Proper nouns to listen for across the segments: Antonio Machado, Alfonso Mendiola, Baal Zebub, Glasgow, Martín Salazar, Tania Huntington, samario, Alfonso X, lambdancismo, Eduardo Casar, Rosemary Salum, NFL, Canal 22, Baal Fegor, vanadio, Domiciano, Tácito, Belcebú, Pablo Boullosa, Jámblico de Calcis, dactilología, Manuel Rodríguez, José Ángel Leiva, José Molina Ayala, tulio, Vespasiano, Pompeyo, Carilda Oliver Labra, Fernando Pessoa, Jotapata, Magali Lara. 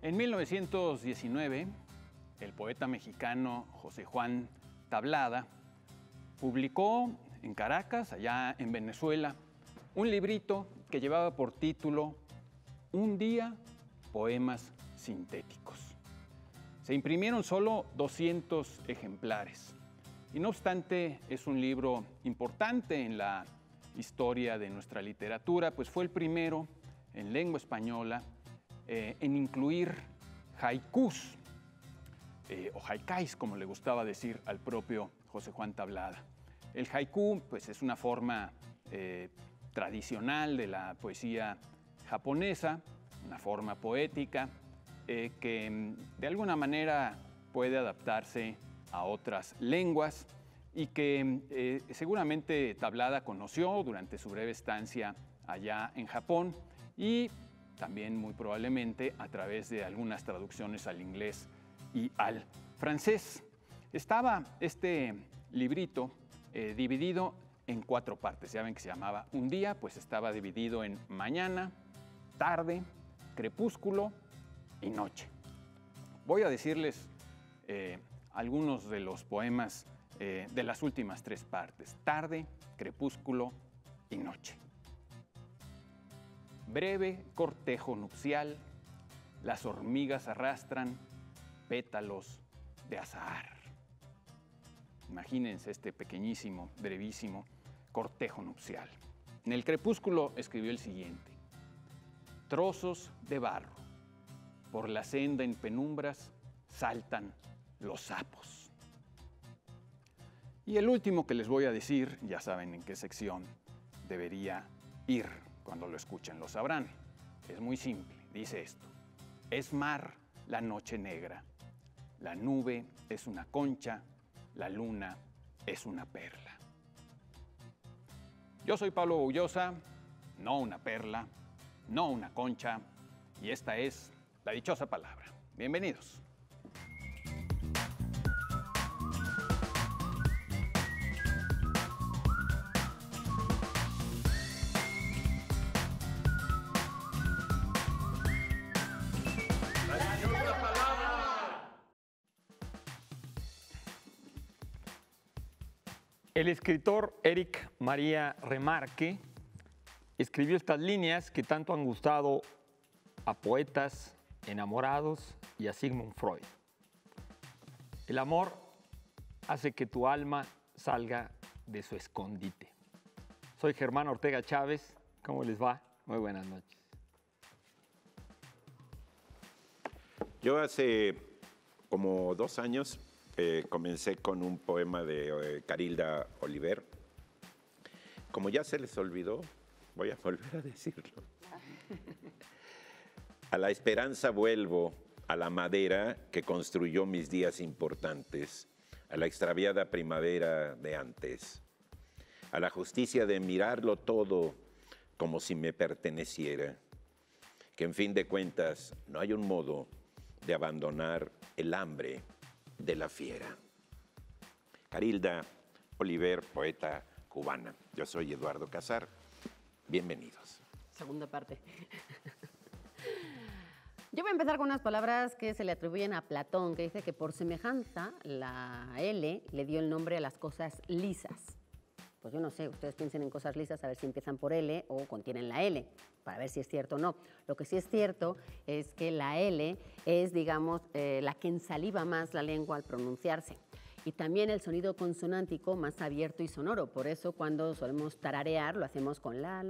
En 1919, el poeta mexicano José Juan Tablada publicó en Caracas, allá en Venezuela, un librito que llevaba por título Un día, poemas sintéticos. Se imprimieron solo 200 ejemplares. Y no obstante, es un libro importante en la historia de nuestra literatura, pues fue el primero en lengua española en incluir haikus, o haikais, como le gustaba decir al propio José Juan Tablada. El haiku, pues, es una forma tradicional de la poesía japonesa, una forma poética que de alguna manera puede adaptarse a otras lenguas y que seguramente Tablada conoció durante su breve estancia allá en Japón y también muy probablemente a través de algunas traducciones al inglés y al francés. Estaba este librito dividido en 4 partes. Ya ven que se llamaba Un día, pues estaba dividido en mañana, tarde, crepúsculo y noche. Voy a decirles algunos de los poemas de las últimas 3 partes. Tarde, crepúsculo y noche. Breve cortejo nupcial, las hormigas arrastran pétalos de azahar. Imagínense este pequeñísimo, brevísimo cortejo nupcial. En el crepúsculo escribió el siguiente. Trozos de barro, por la senda en penumbras saltan los sapos. Y el último que les voy a decir, ya saben en qué sección debería ir. Cuando lo escuchen lo sabrán. Es muy simple, dice esto. Es mar la noche negra, la nube es una concha, la luna es una perla. Yo soy Pablo Boullosa, no una perla, no una concha, y esta es La Dichosa Palabra. Bienvenidos. El escritor Eric María Remarque escribió estas líneas que tanto han gustado a poetas enamorados y a Sigmund Freud. El amor hace que tu alma salga de su escondite. Soy Germán Ortega Chávez. ¿Cómo les va? Muy buenas noches. Yo hace como 2 años comencé con un poema de Carilda Oliver. Como ya se les olvidó, voy a volver a decirlo. A la esperanza vuelvo, a la madera que construyó mis días importantes, a la extraviada primavera de antes, a la justicia de mirarlo todo como si me perteneciera, que en fin de cuentas no hay un modo de abandonar el hambre de la fiera. Carilda Oliver, poeta cubana. Yo soy Eduardo Casar. Bienvenidos. Segunda parte. Yo voy a empezar con unas palabras que se le atribuyen a Platón, que dice que por semejanza la L le dio el nombre a las cosas lisas. Pues yo no sé, ustedes piensen en cosas lisas a ver si empiezan por L o contienen la L, para ver si es cierto o no. Lo que sí es cierto es que la L es, digamos, la que ensaliva más la lengua al pronunciarse. Y también el sonido consonántico más abierto y sonoro. Por eso cuando solemos tararear lo hacemos con la.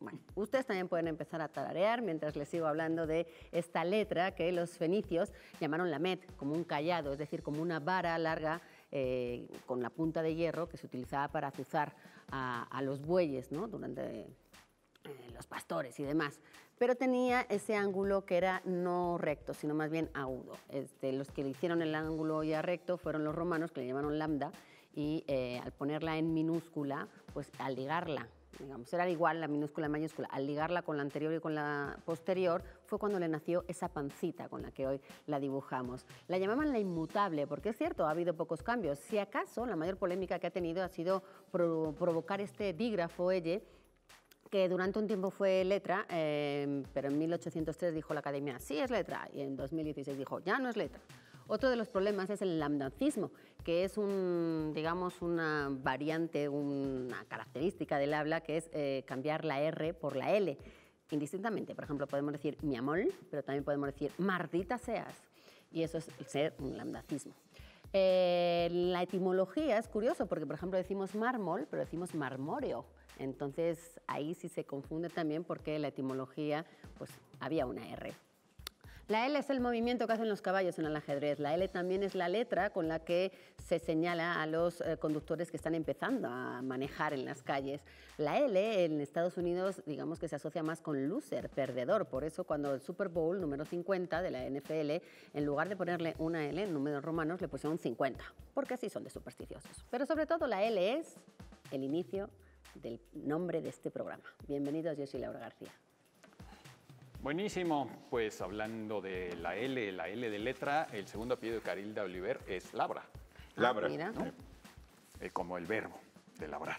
Bueno, ustedes también pueden empezar a tararear mientras les sigo hablando de esta letra que los fenicios llamaron Lamed, como un cayado, es decir, como una vara larga con la punta de hierro que se utilizaba para azuzar a los bueyes, ¿no?, durante los pastores y demás. Pero tenía ese ángulo que era no recto, sino más bien agudo. Los que le hicieron el ángulo ya recto fueron los romanos, que le llamaron lambda, y al ponerla en minúscula, pues al ligarla, digamos, era igual la minúscula y mayúscula, al ligarla con la anterior y con la posterior, fue cuando le nació esa pancita con la que hoy la dibujamos. La llamaban la inmutable, porque es cierto, ha habido pocos cambios. Si acaso, la mayor polémica que ha tenido ha sido provocar este epígrafo, elle, que durante un tiempo fue letra, pero en 1803 dijo la Academia, sí es letra, y en 2016 dijo, ya no es letra. Otro de los problemas es el lambdancismo, que es un, digamos, una variante, una característica del habla que es cambiar la R por la L, indistintamente. Por ejemplo, podemos decir mi amor, pero también podemos decir mardita seas, y eso es ser un lambdancismo. La etimología es curioso, porque por ejemplo decimos mármol, pero decimos marmóreo. Entonces ahí sí se confunde también porque la etimología, pues había una R. La L es el movimiento que hacen los caballos en el ajedrez. La L también es la letra con la que se señala a los conductores que están empezando a manejar en las calles. La L en Estados Unidos, digamos que se asocia más con loser, perdedor. Por eso cuando el Super Bowl número 50 de la NFL, en lugar de ponerle una L en números romanos, le pusieron 50, porque así son de supersticiosos. Pero sobre todo la L es el inicio del nombre de este programa. Bienvenidos, yo soy Laura García. Buenísimo, pues hablando de la L de letra, el segundo apellido de Carilda Oliver es Labra. Labra, ¿no? Como el verbo de labrar.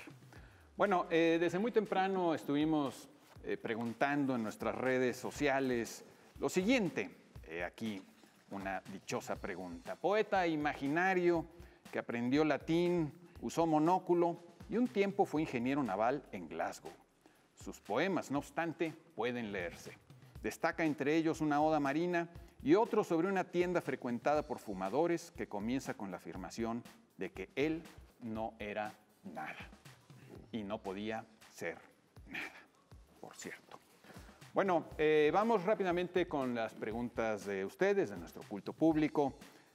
Bueno, desde muy temprano estuvimos preguntando en nuestras redes sociales lo siguiente. Aquí una dichosa pregunta. Poeta imaginario que aprendió latín, usó monóculo y un tiempo fue ingeniero naval en Glasgow. Sus poemas, no obstante, pueden leerse. Destaca entre ellos una oda marina y otro sobre una tienda frecuentada por fumadores que comienza con la afirmación de que él no era nada y no podía ser nada, por cierto. Bueno, vamos rápidamente con las preguntas de ustedes, de nuestro culto público,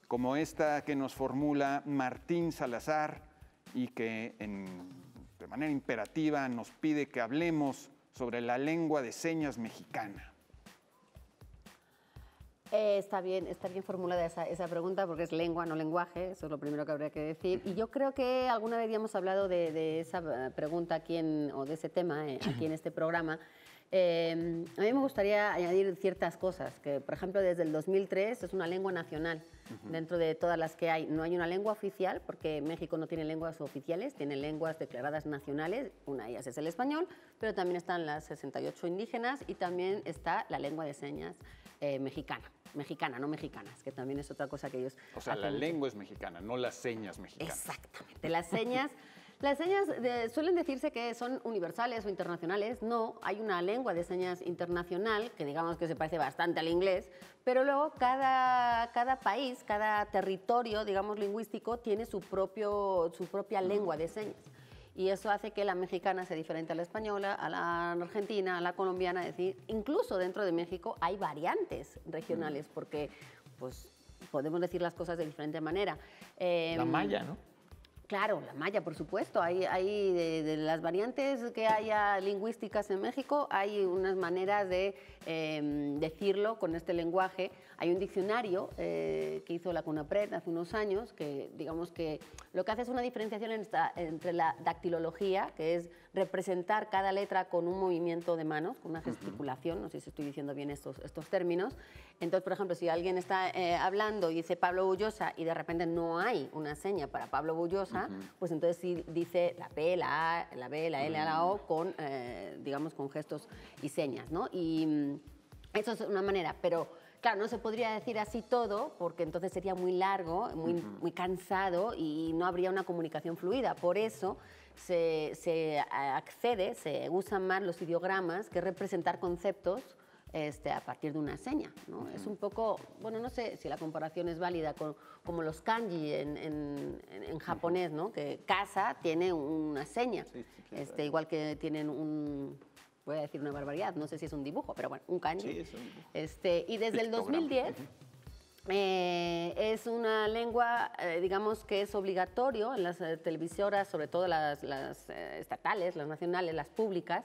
como esta que nos formula Martín Salazar y que de manera imperativa nos pide que hablemos sobre la lengua de señas mexicana. Está bien formulada esa pregunta porque es lengua, no lenguaje, eso es lo primero que habría que decir. Y yo creo que alguna vez ya hemos hablado de esa pregunta aquí o de ese tema aquí en este programa. A mí me gustaría añadir ciertas cosas, que por ejemplo desde el 2003 es una lengua nacional, dentro de todas las que hay. No hay una lengua oficial porque México no tiene lenguas oficiales, tiene lenguas declaradas nacionales, una de ellas es el español, pero también están las 68 indígenas y también está la lengua de señas mexicana, no mexicanas, que también es otra cosa que ellos... O sea, la lengua es mexicana, no las señas mexicanas. Exactamente, las señas... Las señas suelen decirse que son universales o internacionales. No, hay una lengua de señas internacional que digamos que se parece bastante al inglés, pero luego cada país, cada territorio, digamos, lingüístico tiene su propia lengua de señas. Y eso hace que la mexicana sea diferente a la española, a la argentina, a la colombiana. Es decir, incluso dentro de México hay variantes regionales porque pues, podemos decir las cosas de diferente manera. La maya, ¿no? Claro, la maya, por supuesto. Hay de las variantes que haya lingüísticas en México, hay unas maneras de decirlo con este lenguaje. Hay un diccionario que hizo la CUNAPRED hace unos años que, digamos que, lo que hace es una diferenciación entre la dactilología, que es representar cada letra con un movimiento de manos, con una gesticulación, no sé si estoy diciendo bien estos términos. Entonces, por ejemplo, si alguien está hablando y dice Pablo Boullosa y de repente no hay una seña para Pablo Boullosa, pues entonces sí dice la P, la A, la B, la L, la O con, digamos, con gestos y señas, ¿no? Y eso es una manera, pero claro, no se podría decir así todo porque entonces sería muy largo, muy cansado y no habría una comunicación fluida. Por eso se usan más los ideogramas que representar conceptos a partir de una seña, ¿no? Es un poco, bueno, no sé si la comparación es válida, como los kanji en japonés, ¿no? Que casa tiene una seña, igual que tienen voy a decir una barbaridad, no sé si es un dibujo, pero bueno, un kanji. Sí, es un dibujo. Y desde el 2010... es una lengua, digamos, que es obligatorio en las televisoras, sobre todo las estatales, las nacionales, las públicas,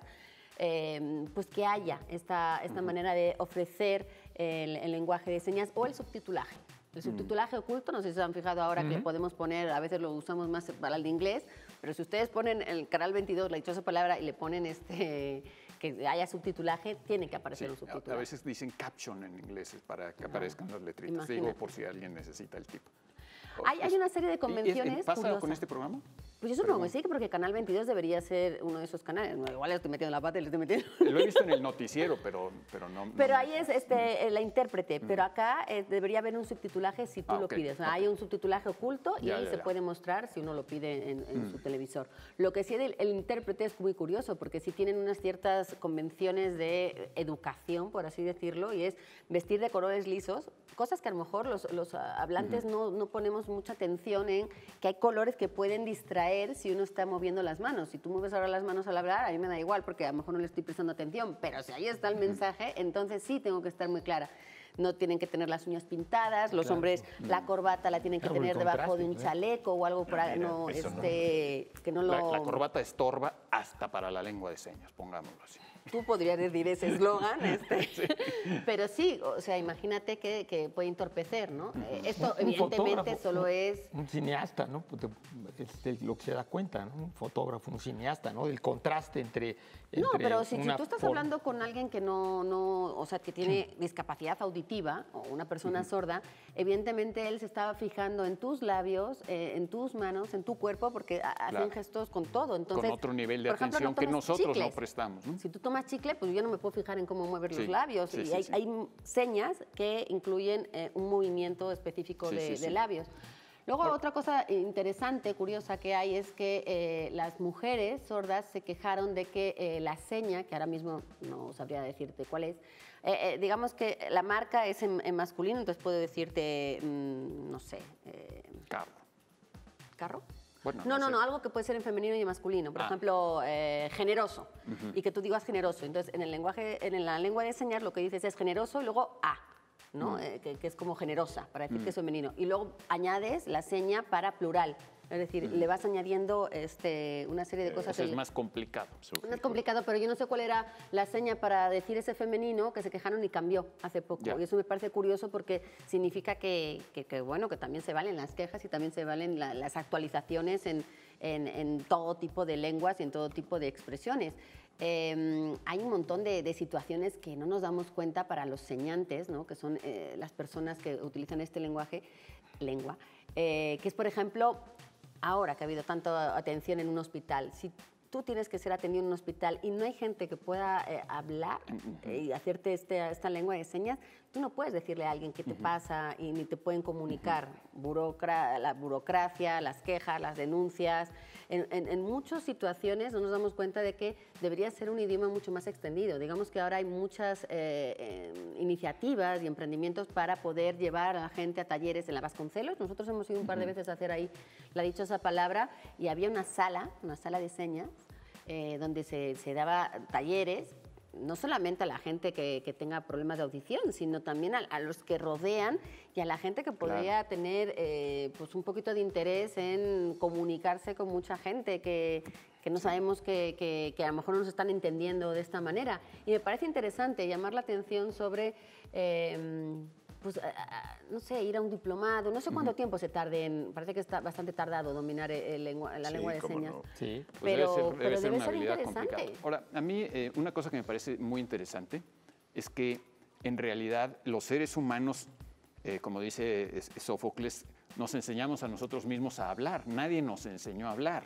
pues que haya esta manera de ofrecer el lenguaje de señas o el subtitulaje. El subtitulaje oculto, no sé si se han fijado ahora que le podemos poner, a veces lo usamos más para el inglés, pero si ustedes ponen en el Canal 22 la dichosa palabra y le ponen que haya subtitulaje, tiene que aparecer un subtitulaje. A veces dicen caption en inglés para que aparezcan las letritas, digo, por si alguien necesita el tipo. Hay una serie de convenciones. ¿Pasa con este programa? Pues yo supongo que sí, porque Canal 22 debería ser uno de esos canales. No, igual le estoy metiendo la pata y le estoy metiendo... Lo he visto en el noticiero, pero no... Pero no, ahí es la intérprete, pero acá debería haber un subtitulaje si tú lo pides. O sea, hay un subtitulaje oculto y ahí se puede mostrar si uno lo pide en su televisor. Lo que sí el intérprete es muy curioso, porque sí tienen unas ciertas convenciones de educación, por así decirlo, y es vestir de colores lisos, cosas que a lo mejor los hablantes no ponemos mucha atención en, que hay colores que pueden distraer si uno está moviendo las manos. Si tú mueves ahora las manos al hablar, a mí me da igual, porque a lo mejor no le estoy prestando atención, pero si ahí está el mensaje, entonces sí tengo que estar muy clara. No tienen que tener las uñas pintadas, los hombres la corbata la tienen que tener debajo de un chaleco o algo por ahí, que no lo... La corbata estorba hasta para la lengua de señas, pongámoslo así. Tú podrías decir ese eslogan, pero sí, o sea, imagínate que puede entorpecer, ¿no? Esto evidentemente solo es... Un cineasta, ¿no? Es lo que se da cuenta, ¿no? Un fotógrafo, un cineasta, ¿no? El contraste entre... No, pero si tú estás hablando con alguien que o sea, que tiene discapacidad auditiva o una persona sorda, evidentemente él se estaba fijando en tus labios, en tus manos, en tu cuerpo, porque hacen gestos con todo. Entonces, con otro nivel de atención que nosotros no prestamos, ¿no? Si tú tomas chicle, pues yo no me puedo fijar en cómo mover los labios. Sí, y hay señas que incluyen un movimiento específico de labios. Luego, otra cosa interesante, curiosa que hay es que las mujeres sordas se quejaron de que la seña, que ahora mismo no sabría decirte cuál es, digamos que la marca es en masculino, entonces puedo decirte, no sé... carro. ¿Carro? Bueno, no, algo que puede ser en femenino y en masculino. Por ejemplo, generoso. Y que tú digas generoso. Entonces, en la lengua de señas lo que dices es generoso y luego a. ¿No? Que es como generosa, para decir que es femenino. Y luego añades la seña para plural. Es decir, le vas añadiendo una serie de cosas. Eso es más complicado. Es complicado, pero yo no sé cuál era la seña para decir ese femenino que se quejaron y cambió hace poco. Y eso me parece curioso porque significa que también se valen las quejas y también se valen las actualizaciones en todo tipo de lenguas y en todo tipo de expresiones. Hay un montón de situaciones que no nos damos cuenta para los señantes, ¿no? Que son las personas que utilizan este lengua, que es, por ejemplo, ahora que ha habido tanta atención en un hospital, si tú tienes que ser atendido en un hospital y no hay gente que pueda hablar y hacerte esta lengua de señas, tú no puedes decirle a alguien qué te pasa y ni te pueden comunicar. La burocracia, las quejas, las denuncias. En muchas situaciones no nos damos cuenta de que debería ser un idioma mucho más extendido. Digamos que ahora hay muchas iniciativas y emprendimientos para poder llevar a la gente a talleres en la Vasconcelos. Nosotros hemos ido un par de veces a hacer ahí la dichosa palabra y había una sala de señas donde se daba talleres, no solamente a la gente que tenga problemas de audición, sino también a los que rodean y a la gente que podría tener pues un poquito de interés en comunicarse con mucha gente que no sabemos que a lo mejor no nos están entendiendo de esta manera. Y me parece interesante llamar la atención sobre... pues, no sé, ir a un diplomado, no sé cuánto tiempo se tarde en... Parece que está bastante tardado dominar la lengua de señas. No. Sí, pues debe ser una habilidad complicada. Ahora, a mí una cosa que me parece muy interesante es que en realidad los seres humanos, como dice Sófocles, nos enseñamos a nosotros mismos a hablar. Nadie nos enseñó a hablar.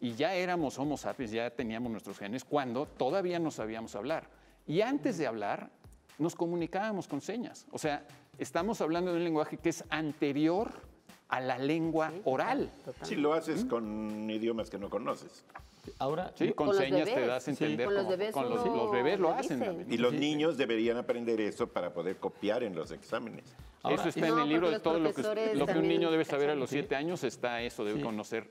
Y ya éramos homo sapiens, ya teníamos nuestros genes cuando todavía no sabíamos hablar. Y antes de hablar, nos comunicábamos con señas. O sea... Estamos hablando de un lenguaje que es anterior a la lengua oral. Si lo haces con idiomas que no conoces. Ahora, sí, con señas te das a entender. Sí, los bebés lo hacen también. Y los niños deberían aprender eso para poder copiar en los exámenes. Ahora, eso está en el libro de todo lo que un niño debe saber a los 7 años, está eso, debe conocer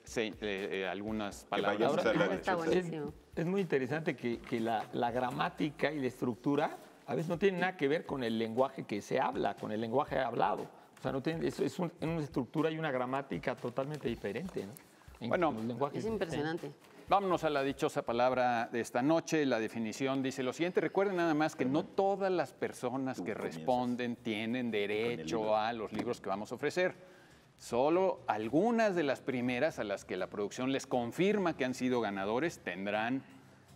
algunas palabras. Ahora, está buenísimo. Es muy interesante que la gramática y la estructura a veces no tiene nada que ver con el lenguaje que se habla, con el lenguaje hablado. O sea, no tiene, es una estructura y una gramática totalmente diferente, ¿no? Es impresionante. Vámonos a la dichosa palabra de esta noche. La definición dice lo siguiente. Recuerden nada más que no todas las personas que responden tienen derecho a los libros que vamos a ofrecer. Solo algunas de las primeras a las que la producción les confirma que han sido ganadores tendrán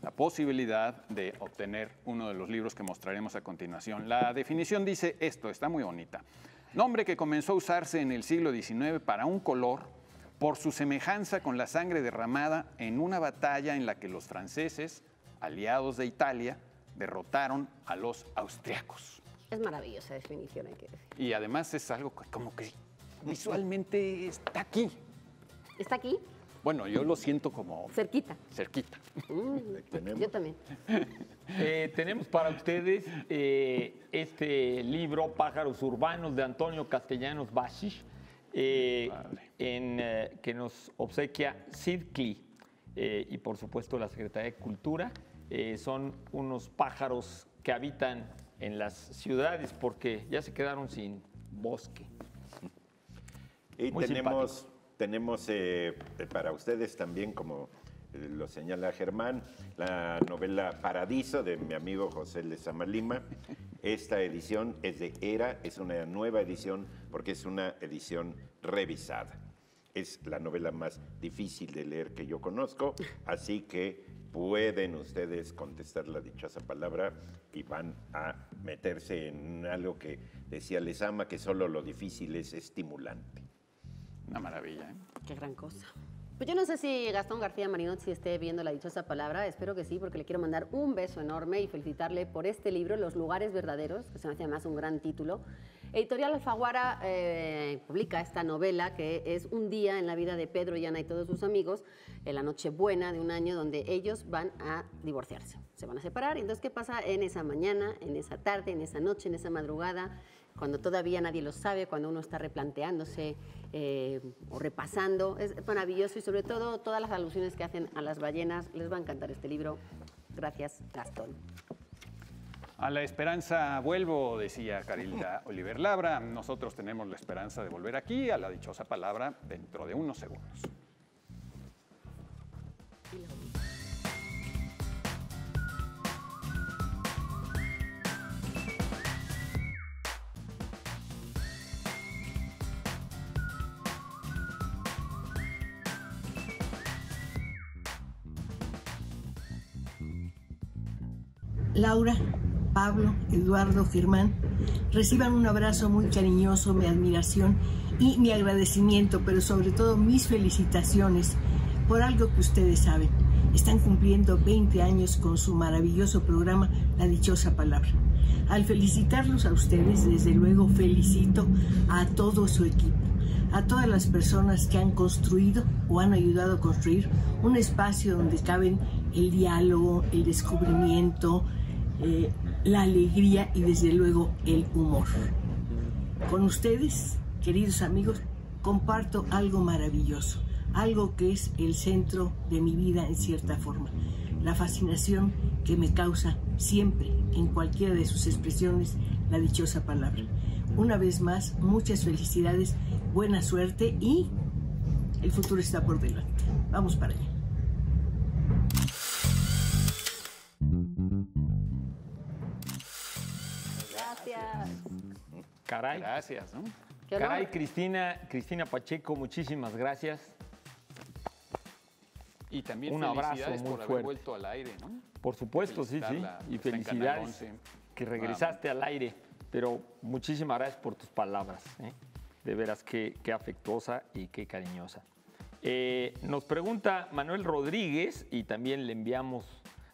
la posibilidad de obtener uno de los libros que mostraremos a continuación. La definición dice esto, está muy bonita. Nombre que comenzó a usarse en el siglo XIX para un color por su semejanza con la sangre derramada en una batalla en la que los franceses, aliados de Italia, derrotaron a los austriacos. Es maravillosa definición, hay que decir. Y además es algo como que visualmente está aquí. ¿Está aquí? Bueno, yo lo siento como... cerquita. Cerquita. Yo también. Tenemos para ustedes este libro, Pájaros Urbanos, de Antonio Castellanos Basich, que nos obsequia CIDCLI y, por supuesto, la Secretaría de Cultura. Son unos pájaros que habitan en las ciudades porque ya se quedaron sin bosque. Y muy tenemos para ustedes también, como lo señala Germán, la novela Paradiso de mi amigo José Lezama Lima. Esta edición es de Era, es una nueva edición porque es una edición revisada. Es la novela más difícil de leer que yo conozco, así que pueden ustedes contestar la dichosa palabra y van a meterse en algo que decía Lezama, que solo lo difícil es estimulante. Una maravilla, ¿eh? Qué gran cosa. Pues yo no sé si Gastón García Marinot si esté viendo la dichosa palabra, espero que sí, porque le quiero mandar un beso enorme y felicitarle por este libro, Los Lugares Verdaderos, que se me hace además un gran título. Editorial Alfaguara publica esta novela que es un día en la vida de Pedro y Ana y todos sus amigos, en la Nochebuena de un año donde ellos van a divorciarse, se van a separar. Entonces, ¿qué pasa en esa mañana, en esa tarde, en esa noche, en esa madrugada? Cuando todavía nadie lo sabe, cuando uno está replanteándose o repasando. Es maravilloso y sobre todo todas las alusiones que hacen a las ballenas. Les va a encantar este libro. Gracias, Gastón. A la esperanza vuelvo, decía Carilda Oliver Labra. Nosotros tenemos la esperanza de volver aquí a la dichosa palabra dentro de unos segundos. Laura, Pablo, Eduardo, Germán, reciban un abrazo muy cariñoso, mi admiración y mi agradecimiento, pero sobre todo mis felicitaciones por algo que ustedes saben. Están cumpliendo 20 años con su maravilloso programa, La Dichosa Palabra. Al felicitarlos a ustedes, desde luego felicito a todo su equipo, a todas las personas que han construido o han ayudado a construir un espacio donde caben el diálogo, el descubrimiento, la alegría y desde luego el humor. Con ustedes, queridos amigos, comparto algo maravilloso, algo que es el centro de mi vida en cierta forma, la fascinación que me causa siempre, en cualquiera de sus expresiones, la dichosa palabra. Una vez más, muchas felicidades, buena suerte y el futuro está por delante. Vamos para allá. Gracias. Caray. Gracias, ¿no? Caray, Cristina Pacheco, muchísimas gracias. Y también un abrazo muy por haber fuerte. Vuelto al aire, ¿no? Por supuesto, sí, sí. Y felicidades que regresaste al aire. Pero muchísimas gracias por tus palabras, ¿eh? De veras, qué afectuosa y qué cariñosa. Nos pregunta Manuel Rodríguez y también le enviamos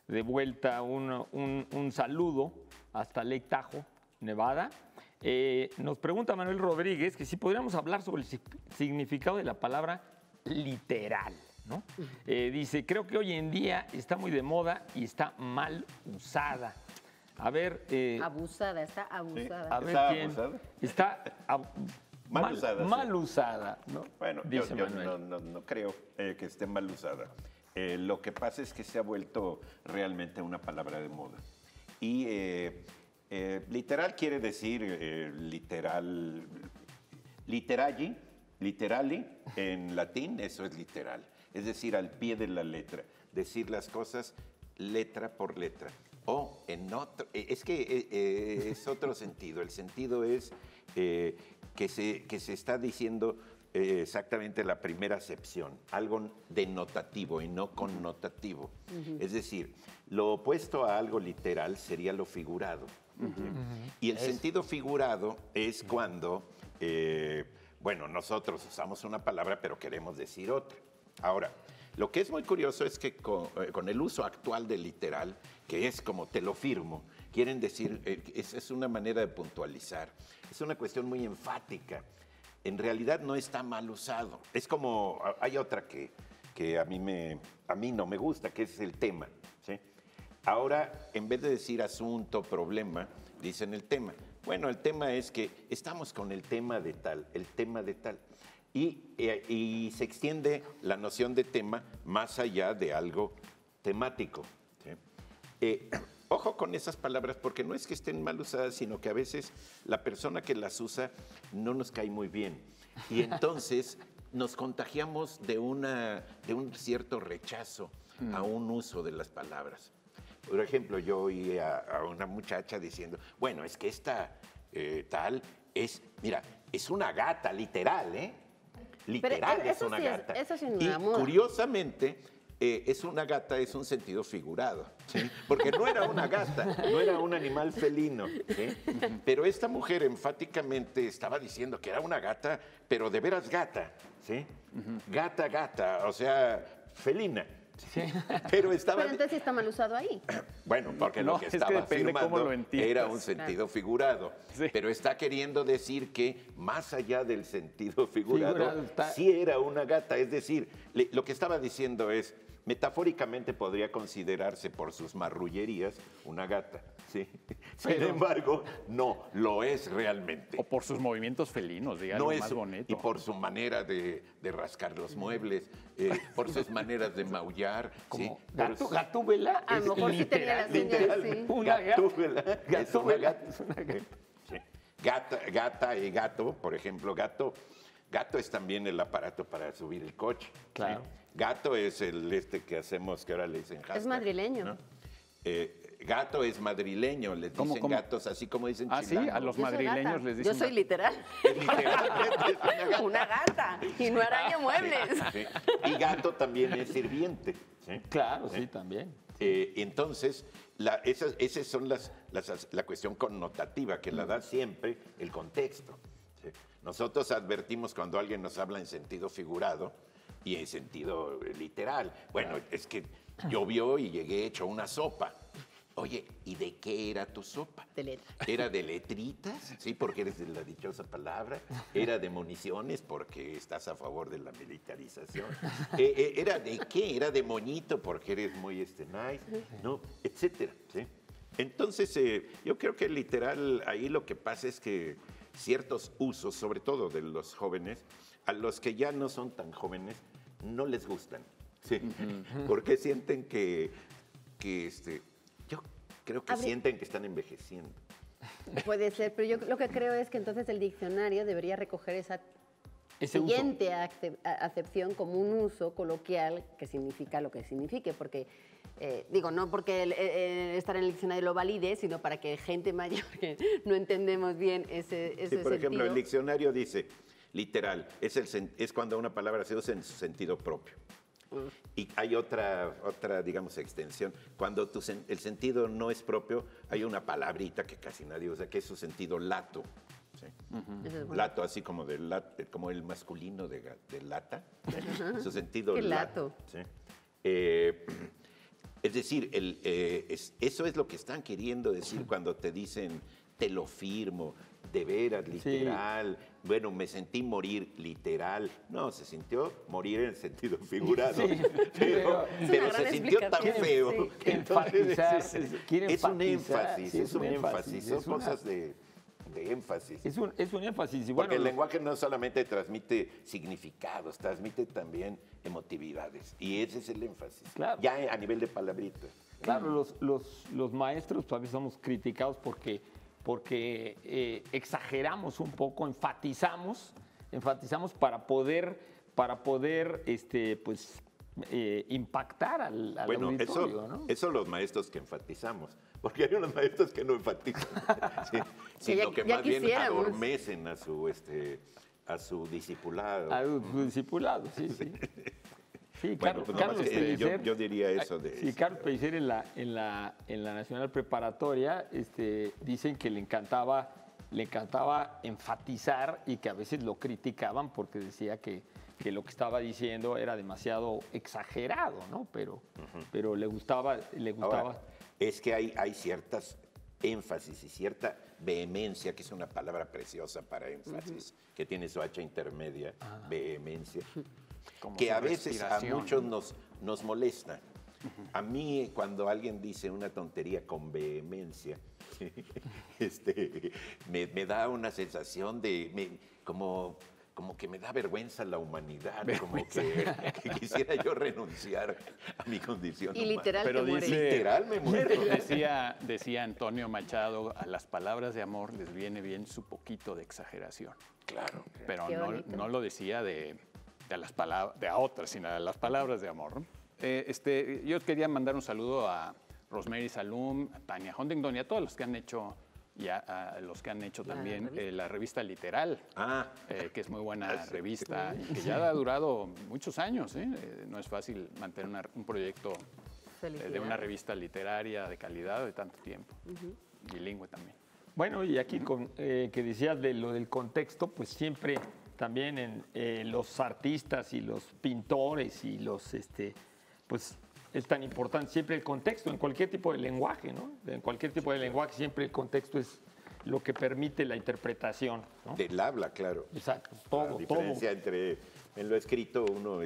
de vuelta un saludo hasta Lake Tahoe, Nevada. Nos pregunta Manuel Rodríguez que si podríamos hablar sobre el significado de la palabra literal, ¿no? Dice, creo que hoy en día está muy de moda y está mal usada. A ver... abusada, está abusada. Sí, a ver, ¿está quién abusada? Está mal usada. Mal sí. Usada, ¿no? Bueno, yo no creo que esté mal usada. Lo que pasa es que se ha vuelto realmente una palabra de moda. Y literal quiere decir literal, literali, literali en latín, eso es literal. Es decir, al pie de la letra. Decir las cosas letra por letra. O en otro, es que es otro sentido. El sentido es que se está diciendo exactamente la primera acepción, algo denotativo y no connotativo. Uh-huh. Es decir, lo opuesto a algo literal sería lo figurado. Uh-huh. Y el sentido figurado es cuando Bueno, nosotros usamos una palabra, pero queremos decir otra. Ahora, lo que es muy curioso es que con el uso actual del literal, que es como te lo firmo, quieren decir, es una manera de puntualizar, es una cuestión muy enfática. En realidad no está mal usado. Es como, hay otra que a mí no me gusta, que es el tema, ¿sí? Ahora, en vez de decir asunto, problema, dicen el tema. Bueno, el tema es que estamos con el tema de tal, el tema de tal. Y se extiende la noción de tema más allá de algo temático, ¿sí? Ojo con esas palabras, porque no es que estén mal usadas, sino que a veces la persona que las usa no nos cae muy bien. Y entonces nos contagiamos de un cierto rechazo a un uso de las palabras. Por ejemplo, yo oí a una muchacha diciendo, bueno, es que esta tal es, mira, es una gata, literal, ¿eh? Literal es una gata. Eso sí es una moda. Y curiosamente, es una gata, es un sentido figurado, ¿sí? Porque no era una gata, no era un animal felino, ¿sí? Pero esta mujer enfáticamente estaba diciendo que era una gata, pero de veras gata, ¿sí? Gata, gata, o sea, felina. Sí. Pero entonces está mal usado ahí. Bueno, porque lo que estaba afirmando era un sentido figurado. Sí. Pero está queriendo decir que más allá del sentido figurado, sí era una gata. Es decir, lo que estaba diciendo es, metafóricamente podría considerarse por sus marrullerías una gata, ¿sí? Sin embargo, no, lo es realmente. O por sus movimientos felinos, digamos, no es más bonito. Y por su manera de rascar los muebles, por sus maneras de maullar. Como ¿sí? Gatúbela. A lo mejor sí tenía la señal, sí. Una gatúbela. Gatúbela es una gata. Sí. Gata y gato, por ejemplo, gato. Gato es también el aparato para subir el coche. Claro. ¿Sí? Gato es el que hacemos, que ahora le dicen hashtag. Es madrileño. ¿No? Gato es madrileño, les dicen gatos, así como dicen chilangos. Ah, sí, a los madrileños les dicen... Yo soy literal. Literalmente una gata, y no araña muebles. Sí, sí. Y gato también es sirviente. ¿Sí? Claro, sí, también. Entonces, esas son la cuestión connotativa, que la da siempre el contexto. ¿Sí? Nosotros advertimos cuando alguien nos habla en sentido figurado y en sentido literal. Bueno, es que llovió y llegué hecho una sopa. Oye, ¿y de qué era tu sopa? De letra. ¿Era de letritas? Sí, porque eres de la dichosa palabra. ¿Era de municiones? Porque estás a favor de la militarización. ¿Era de qué? ¿Era de moñito? Porque eres muy nice, ¿no? Etcétera, ¿sí? Entonces, yo creo que literal, ahí lo que pasa es que ciertos usos, sobre todo de los jóvenes, a los que ya no son tan jóvenes, no les gustan, ¿sí? Porque sienten sienten que están envejeciendo. Puede ser, pero yo lo que creo es que entonces el diccionario debería recoger ese siguiente acepción como un uso coloquial que significa lo que signifique, porque... digo, no porque estar en el diccionario lo valide, sino para que gente mayor que no entendemos bien ese sentido. Sí, por ejemplo, el diccionario dice, literal, es cuando una palabra se usa en su sentido propio. Y hay otra, digamos, extensión. Cuando el sentido no es propio, hay una palabrita que casi nadie usa, que es su sentido lato. ¿Sí? Lato, así como, como el masculino de lata. ¿Sí? Su sentido lato. ¿Sí? Es decir, eso es lo que están queriendo decir cuando te dicen, te lo firmo, de veras, literal. Sí. Bueno, me sentí morir, literal. No, se sintió morir en el sentido figurado. Sí. Pero se sintió tan feo. Sí. Entonces, es un énfasis. Es un énfasis. Porque el lenguaje no solamente transmite significados, transmite también emotividades. Y ese es el énfasis. Claro. Ya a nivel de palabritas. Claro, los maestros todavía somos criticados porque exageramos un poco, enfatizamos para poder impactar al auditorio, ¿no? Eso los maestros que enfatizamos. Porque hay unos maestros que no enfatizan, ¿sí? Sino que más bien adormecen a su discipulado. A su discipulado, sí. Sí, bueno, Carlos Pellicer, yo diría eso. Carlos Pellicer en la Nacional Preparatoria dicen que le encantaba le encantaba enfatizar y que a veces lo criticaban porque decía que lo que estaba diciendo era demasiado exagerado, ¿no? Pero le gustaba... Ahora, es que hay ciertas énfasis y cierta vehemencia, que es una palabra preciosa para énfasis, que tiene su hacha intermedia, vehemencia, como que a veces a muchos nos molesta. A mí, cuando alguien dice una tontería con vehemencia, me da una sensación de... como que me da vergüenza la humanidad, como que quisiera yo renunciar a mi condición humana. Y literal, literal me muero. Decía Antonio Machado, a las palabras de amor les viene bien su poquito de exageración. Claro. Pero no lo decía a otras, sino a las palabras de amor, ¿no? Yo quería mandar un saludo a Rosemary Salum, a Tania Huntington y a todos los que han hecho... y a los que han hecho también la revista Literal, que es muy buena revista, y que ya ha durado muchos años. No es fácil mantener un proyecto de una revista literaria de calidad de tanto tiempo, bilingüe también. Bueno, y aquí que decías de lo del contexto, pues siempre también los artistas y los pintores y los... pues es tan importante siempre el contexto, en cualquier tipo de lenguaje, ¿no? En cualquier tipo de lenguaje siempre el contexto es lo que permite la interpretación, ¿no? Del habla, claro. Exacto, todo. La diferencia entre, en lo escrito uno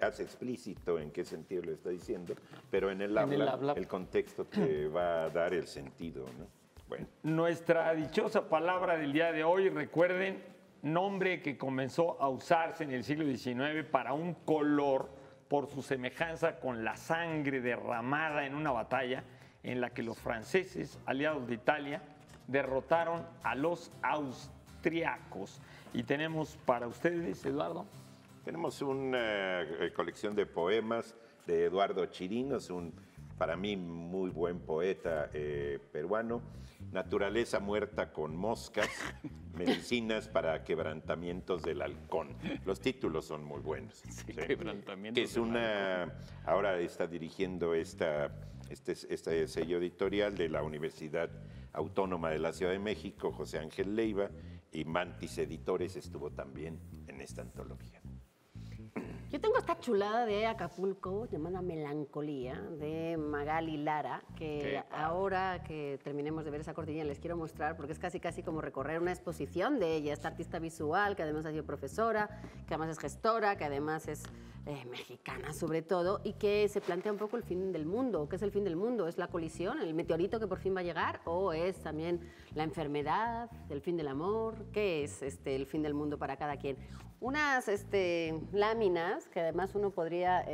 hace explícito en qué sentido lo está diciendo, pero en el habla el contexto te va a dar el sentido, ¿no? Bueno. Nuestra dichosa palabra del día de hoy, recuerden, nombre que comenzó a usarse en el siglo XIX para un color, por su semejanza con la sangre derramada en una batalla en la que los franceses, aliados de Italia, derrotaron a los austriacos. Y tenemos para ustedes, Eduardo. Tenemos una colección de poemas de Eduardo Chirinos, para mí muy buen poeta peruano. Naturaleza muerta con moscas, medicinas para quebrantamientos del halcón. Los títulos son muy buenos. Sí, quebrantamientos. Que es una... Ahora está dirigiendo este sello editorial de la Universidad Autónoma de la Ciudad de México, José Ángel Leiva, y Mantis Editores estuvo también en esta antología. Yo tengo esta chulada de Acapulco llamada Melancolía, de Magali Lara, que ahora que terminemos de ver esa cortinilla les quiero mostrar, porque es casi como recorrer una exposición de ella, esta artista visual que además ha sido profesora, que además es gestora, que además es mexicana sobre todo, y que se plantea un poco el fin del mundo. ¿Qué es el fin del mundo? ¿Es la colisión, el meteorito que por fin va a llegar? ¿O es también la enfermedad, el fin del amor? ¿Qué es el fin del mundo para cada quien? Unas láminas que además uno podría,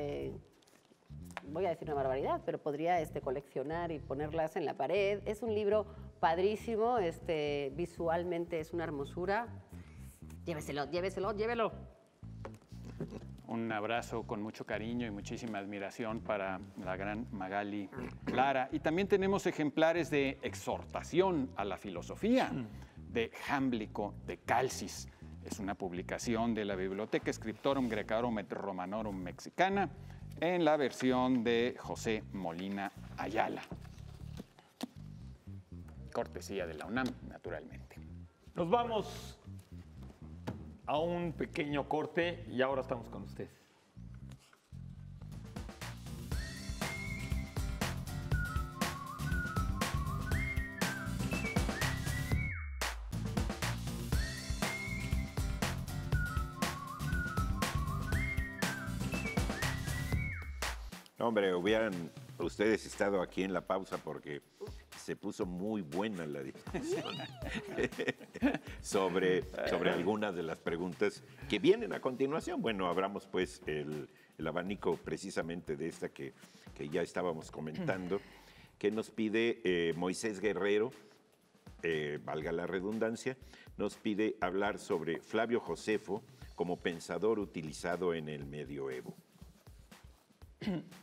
voy a decir una barbaridad, pero podría coleccionar y ponerlas en la pared. Es un libro padrísimo, visualmente es una hermosura. Llévelo. Un abrazo con mucho cariño y muchísima admiración para la gran Magali Lara. Y también tenemos ejemplares de Exhortación a la Filosofía, de Jámblico de Calcis. Es una publicación de la Biblioteca Scriptorum Graecarum et Romanorum Mexicana, en la versión de José Molina Ayala. Cortesía de la UNAM, naturalmente. Nos vamos a un pequeño corte y ahora estamos con ustedes. Hombre, hubieran ustedes estado aquí en la pausa porque se puso muy buena la discusión sobre algunas de las preguntas que vienen a continuación. Bueno, abramos pues el abanico precisamente de esta que ya estábamos comentando, que nos pide Moisés Guerrero, valga la redundancia, nos pide hablar sobre Flavio Josefo como pensador utilizado en el medioevo.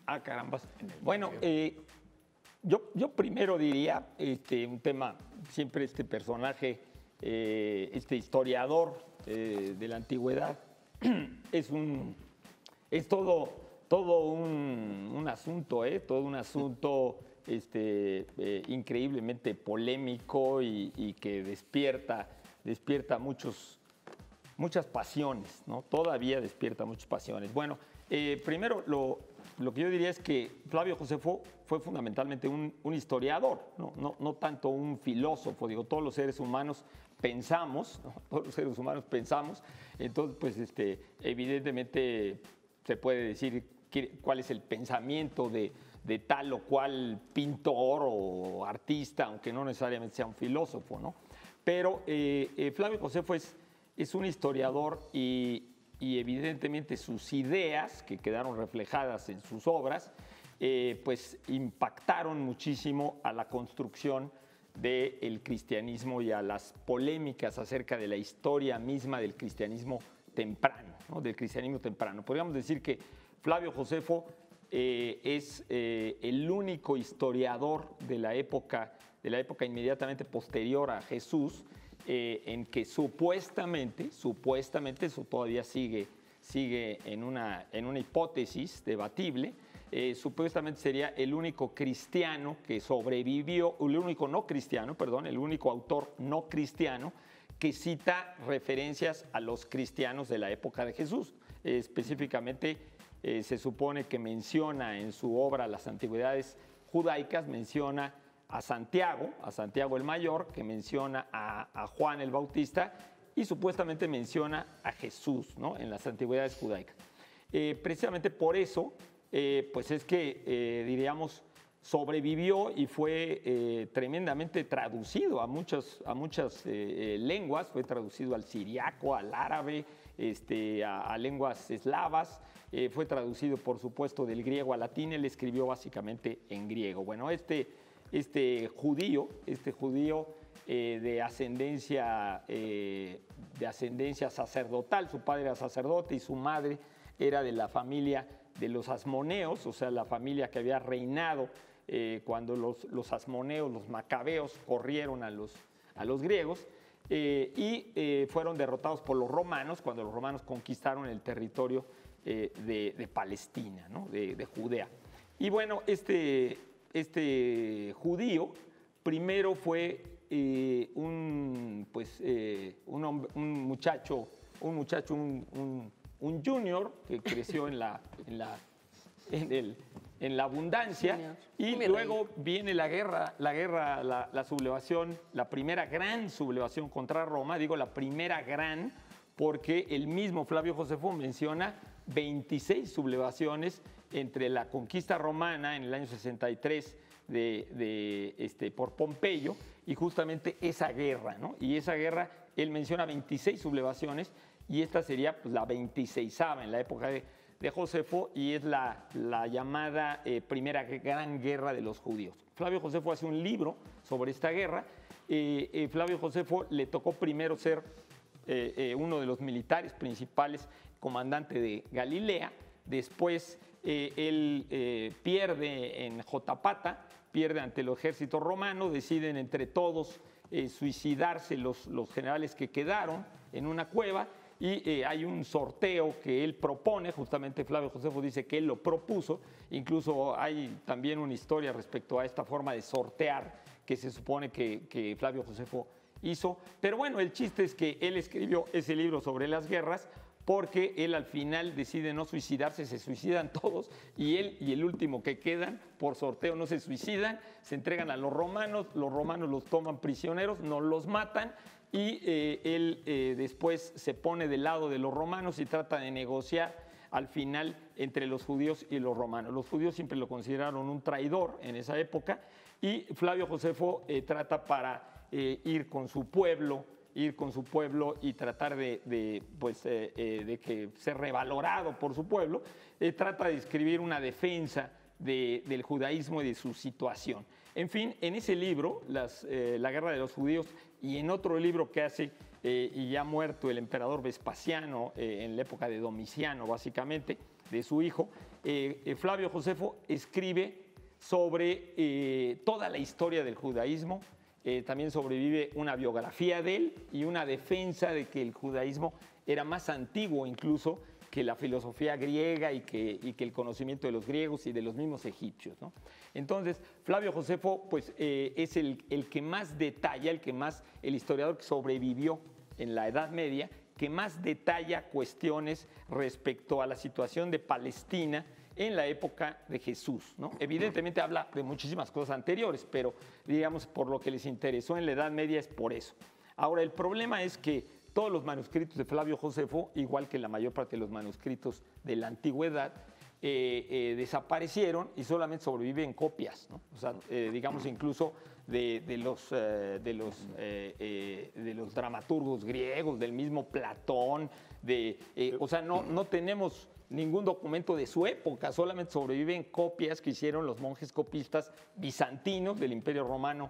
Ah, carambas. Bueno, yo primero diría un tema, siempre este personaje, este historiador de la antigüedad, es todo un asunto, todo un asunto increíblemente polémico y que despierta despierta muchas pasiones, ¿no? Todavía despierta muchas pasiones. Bueno, primero lo que yo diría es que Flavio Josefo fue fundamentalmente un historiador, no tanto un filósofo. Digo, todos los seres humanos pensamos, ¿no? Todos los seres humanos pensamos. Entonces, pues, evidentemente se puede decir cuál es el pensamiento de tal o cual pintor o artista, aunque no necesariamente sea un filósofo, ¿no? Pero Flavio Josefo es un historiador y evidentemente sus ideas, que quedaron reflejadas en sus obras, pues impactaron muchísimo a la construcción del cristianismo y a las polémicas acerca de la historia misma del cristianismo temprano, ¿no? Del cristianismo temprano. Podríamos decir que Flavio Josefo es el único historiador de la época inmediatamente posterior a Jesús, en que supuestamente, eso todavía sigue en una hipótesis debatible, supuestamente sería el único cristiano que sobrevivió, el único autor no cristiano que cita referencias a los cristianos de la época de Jesús. Específicamente, se supone que menciona en su obra Las Antigüedades Judaicas, menciona a Santiago el Mayor, que menciona a Juan el Bautista y supuestamente menciona a Jesús, ¿no? En Las Antigüedades Judaicas. Precisamente por eso, pues es que, diríamos, sobrevivió y fue tremendamente traducido a muchas lenguas. Fue traducido al siriaco, al árabe, a lenguas eslavas. Fue traducido, por supuesto, del griego al latín. Él escribió básicamente en griego. Bueno, este judío de ascendencia sacerdotal, su padre era sacerdote y su madre era de la familia de los Asmoneos, o sea, la familia que había reinado cuando los Asmoneos, los macabeos, corrieron a los griegos y fueron derrotados por los romanos cuando los romanos conquistaron el territorio de Palestina, ¿no? de Judea. Y bueno, este judío primero fue un junior que creció en la abundancia, y luego viene la sublevación, la primera gran sublevación contra Roma. Digo la primera gran porque el mismo Flavio Josefo menciona 26 sublevaciones entre la conquista romana en el año 63 por Pompeyo y justamente esa guerra, ¿no? Y esa guerra, él menciona 26 sublevaciones y esta sería, pues, la 26ª en la época de Josefo, y es la llamada Primera Gran Guerra de los Judíos. Flavio Josefo hace un libro sobre esta guerra. Flavio Josefo le tocó primero ser uno de los militares principales, comandante de Galilea. Después él pierde en Jotapata, pierde ante el ejército romano, deciden entre todos suicidarse los generales que quedaron en una cueva, y hay un sorteo que él propone. Justamente Flavio Josefo dice que él lo propuso. Incluso hay también una historia respecto a esta forma de sortear que se supone que Flavio Josefo hizo. Pero bueno, el chiste es que él escribió ese libro sobre las guerras porque él al final decide no suicidarse, se suicidan todos, y él y el último que quedan por sorteo no se suicidan, se entregan a los romanos los toman prisioneros, no los matan, y él después se pone del lado de los romanos y trata de negociar al final entre los judíos y los romanos. Los judíos siempre lo consideraron un traidor en esa época, y Flavio Josefo trata para ir con su pueblo y tratar de que ser revalorado por su pueblo. Trata de escribir una defensa del judaísmo y de su situación. En fin, en ese libro, La Guerra de los Judíos, y en otro libro que hace, y ya muerto el emperador Vespasiano, en la época de Domiciano, básicamente, de su hijo, Flavio Josefo escribe sobre toda la historia del judaísmo. También sobrevive una biografía de él y una defensa de que el judaísmo era más antiguo incluso que la filosofía griega y que el conocimiento de los griegos y de los mismos egipcios, ¿no? Entonces, Flavio Josefo, pues, es el que más detalla, el historiador que sobrevivió en la Edad Media que más detalla cuestiones respecto a la situación de Palestina en la época de Jesús, ¿no? Evidentemente habla de muchísimas cosas anteriores, pero digamos por lo que les interesó en la Edad Media es por eso. Ahora, el problema es que todos los manuscritos de Flavio Josefo, igual que la mayor parte de los manuscritos de la antigüedad, desaparecieron y solamente sobreviven copias, ¿no? O sea, digamos incluso de los dramaturgos griegos, del mismo Platón, o sea, no tenemos ningún documento de su época, solamente sobreviven copias que hicieron los monjes copistas bizantinos del Imperio Romano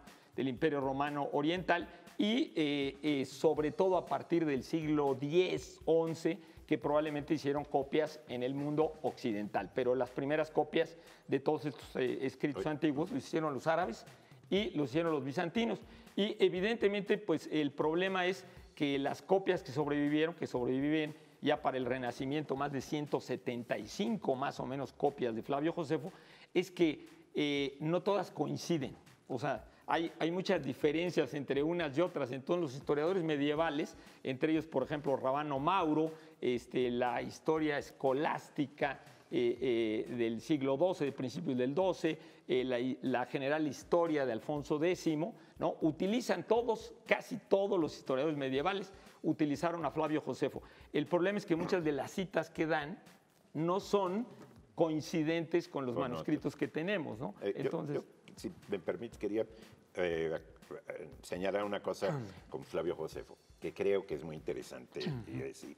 Oriental y sobre todo a partir del siglo X, XI, que probablemente hicieron copias en el mundo occidental. Pero las primeras copias de todos estos escritos antiguos los hicieron los árabes y los hicieron los bizantinos. Y evidentemente, pues el problema es que las copias que sobreviven ya para el Renacimiento, más de 175 más o menos copias de Flavio Josefo, es que no todas coinciden. O sea, hay muchas diferencias entre unas y otras. Entonces, los historiadores medievales, entre ellos, por ejemplo, Rabano Mauro, la historia escolástica del siglo XII, de principios del XII, la general historia de Alfonso X, ¿no? Utilizan todos, casi todos los historiadores medievales utilizaron a Flavio Josefo. El problema es que muchas de las citas que dan no son coincidentes con los manuscritos que tenemos, ¿no? Entonces, si me permites, quería señalar una cosa con Flavio Josefo, que creo que es muy interesante decir.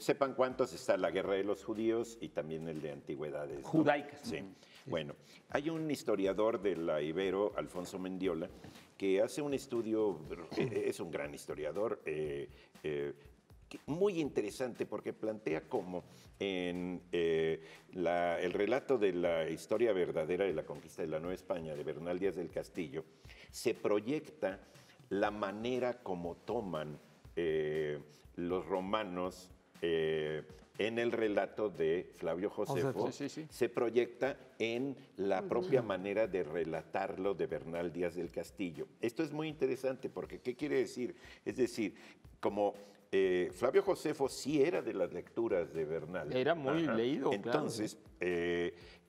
Sepan cuántos está la Guerra de los Judíos y también el de Antigüedades, ¿no? Judaicas. Sí. Bueno, hay un historiador de la Ibero, Alfonso Mendiola, que hace un estudio, es un gran historiador, muy interesante porque plantea cómo en el relato de la historia verdadera de la conquista de la Nueva España de Bernal Díaz del Castillo se proyecta la manera como toman los romanos en el relato de Flavio Josefo, se proyecta en la propia manera de relatarlo de Bernal Díaz del Castillo. Esto es muy interesante porque ¿qué quiere decir? Es decir, como Flavio Josefo sí era de las lecturas de Bernal. Era muy leído, entonces, claro.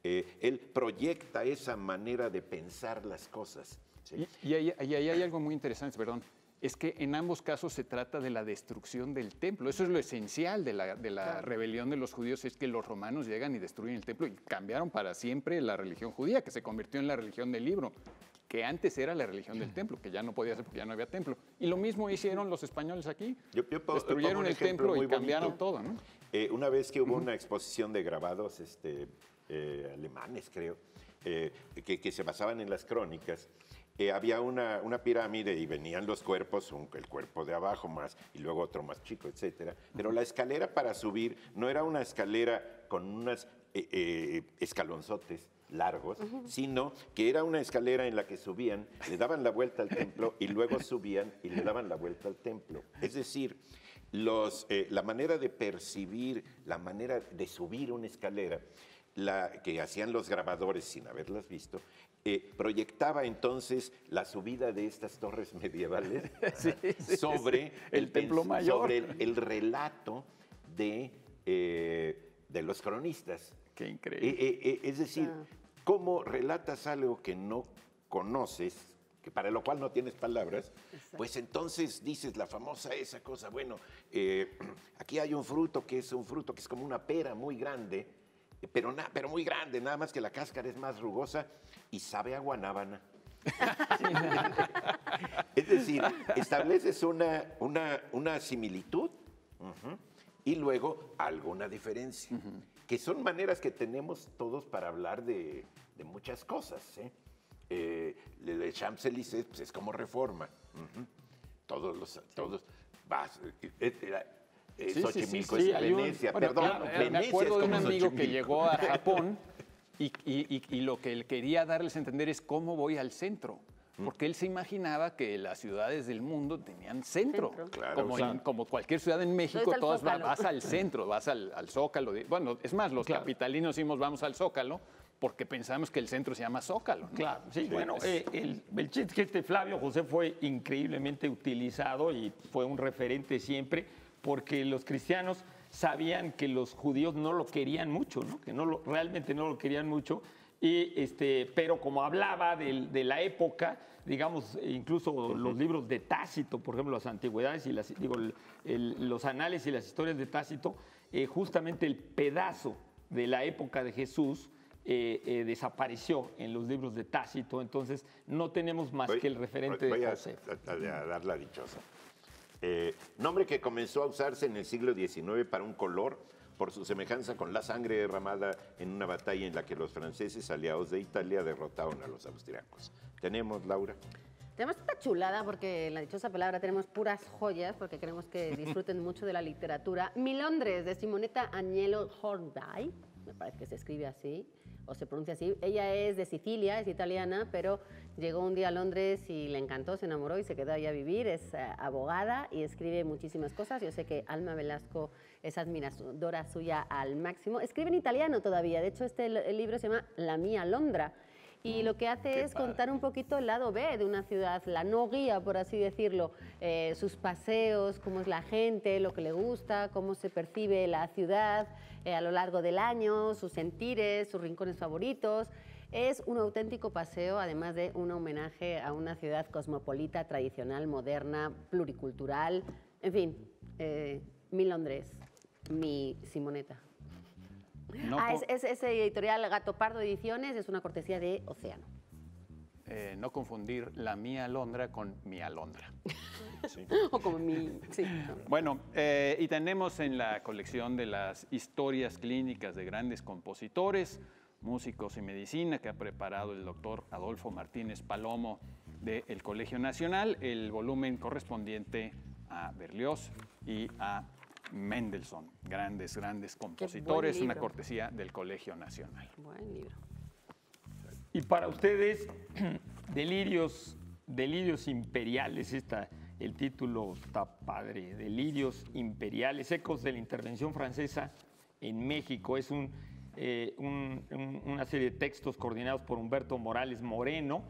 Él proyecta esa manera de pensar las cosas, ¿sí? Y ahí hay algo muy interesante, perdón. Es que en ambos casos se trata de la destrucción del templo. Eso es lo esencial de la claro. rebelión de los judíos, es que los romanos llegan y destruyen el templo y cambiaron para siempre la religión judía, que se convirtió en la religión del libro, que antes era la religión del templo, que ya no podía ser porque ya no había templo. Y lo mismo hicieron los españoles aquí. Destruyeron el templo y cambiaron todo, ¿no? Una vez que hubo una exposición de grabados alemanes, creo, que se basaban en las crónicas, había una pirámide y venían los cuerpos, el cuerpo de abajo más y luego otro más chico, etcétera. Pero la escalera para subir no era una escalera con unos escalonzotes largos, sino que era una escalera en la que subían, le daban la vuelta al templo y luego subían y le daban la vuelta al templo. Es decir, la manera de percibir, la manera de subir una escalera, la que hacían los grabadores sin haberlas visto, proyectaba entonces la subida de estas torres medievales sobre el templo mayor, sobre el relato de los cronistas. Qué increíble. Es decir, cómo relatas algo que no conoces, que para lo cual no tienes palabras, pues entonces dices la famosa esa cosa, bueno, aquí hay un fruto que es como una pera muy grande, pero muy grande, nada más que la cáscara es más rugosa y sabe a guanábana. Es decir, estableces una similitud y luego alguna diferencia, que son maneras que tenemos todos para hablar de muchas cosas, ¿eh? Le Champs-Élysées, pues, es como Reforma. Xochimilco es Venecia, perdón. Me acuerdo de un amigo que llegó a Japón y lo que él quería darles a entender es cómo voy al centro. Porque él se imaginaba que las ciudades del mundo tenían centro. Claro, como cualquier ciudad en México, todas vas al centro, vas al Zócalo. Bueno, es más, los capitalinos decimos vamos al Zócalo, porque pensamos que el centro se llama Zócalo, ¿no? Claro, sí, bueno, el chiste que este Flavio José fue increíblemente utilizado y fue un referente siempre, porque los cristianos sabían que los judíos no lo querían mucho, ¿no? Que no lo, realmente no lo querían mucho, y pero como hablaba de la época, digamos, incluso los libros de Tácito, por ejemplo, las antigüedades y las, digo, los anales y las historias de Tácito, justamente el pedazo de la época de Jesús desapareció en los libros de Tácito, entonces no tenemos más que el referente de José. Voy a dar la dichosa. Nombre que comenzó a usarse en el siglo XIX para un color por su semejanza con la sangre derramada en una batalla en la que los franceses aliados de Italia derrotaron a los austriacos. ¿Tenemos, Laura? Tenemos esta chulada, porque en la dichosa palabra tenemos puras joyas, porque queremos que disfruten mucho de la literatura. Mi Londres, de Simonetta Agnello Hornby, me parece que se escribe así, o se pronuncia así. Ella es de Sicilia, es italiana, pero llegó un día a Londres y le encantó, se enamoró y se quedó allá a vivir. Es abogada y escribe muchísimas cosas. Yo sé que Alma Velasco es admiradora suya al máximo. Escribe en italiano todavía. De hecho, el libro se llama La mía Londra. Y lo que hace es contar un poquito el lado B de una ciudad, la no guía, por así decirlo, sus paseos, cómo es la gente, lo que le gusta, cómo se percibe la ciudad a lo largo del año, sus sentires, sus rincones favoritos. Es un auténtico paseo, además de un homenaje a una ciudad cosmopolita, tradicional, moderna, pluricultural. En fin, mi Londres, mi Simonetta. No es editorial Gato Pardo Ediciones, es una cortesía de Océano. No confundir La mía Alondra con Mi Alondra. Sí. O con mi... Sí. Bueno, y tenemos en la colección de las historias clínicas de grandes compositores, músicos y medicina que ha preparado el doctor Adolfo Martínez Palomo del Colegio Nacional, el volumen correspondiente a Berlioz y a Mendelssohn, grandes compositores, una cortesía del Colegio Nacional. Buen libro. Y para ustedes, Delirios Imperiales, el título está padre, Delirios Imperiales, ecos de la intervención francesa en México. Es una serie de textos coordinados por Humberto Morales Moreno,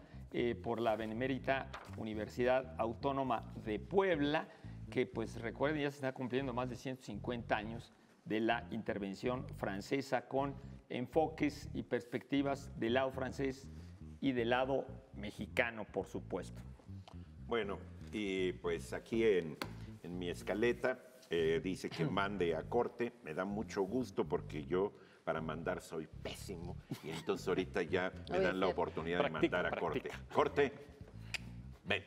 por la Benemérita Universidad Autónoma de Puebla, que, pues recuerden, ya se está cumpliendo más de 150 años de la intervención francesa, con enfoques y perspectivas del lado francés y del lado mexicano, por supuesto. Bueno, y pues aquí en mi escaleta dice que mande a corte. Me da mucho gusto porque yo para mandar soy pésimo y entonces ahorita ya me dan la oportunidad de mandar a corte. Corte, ven.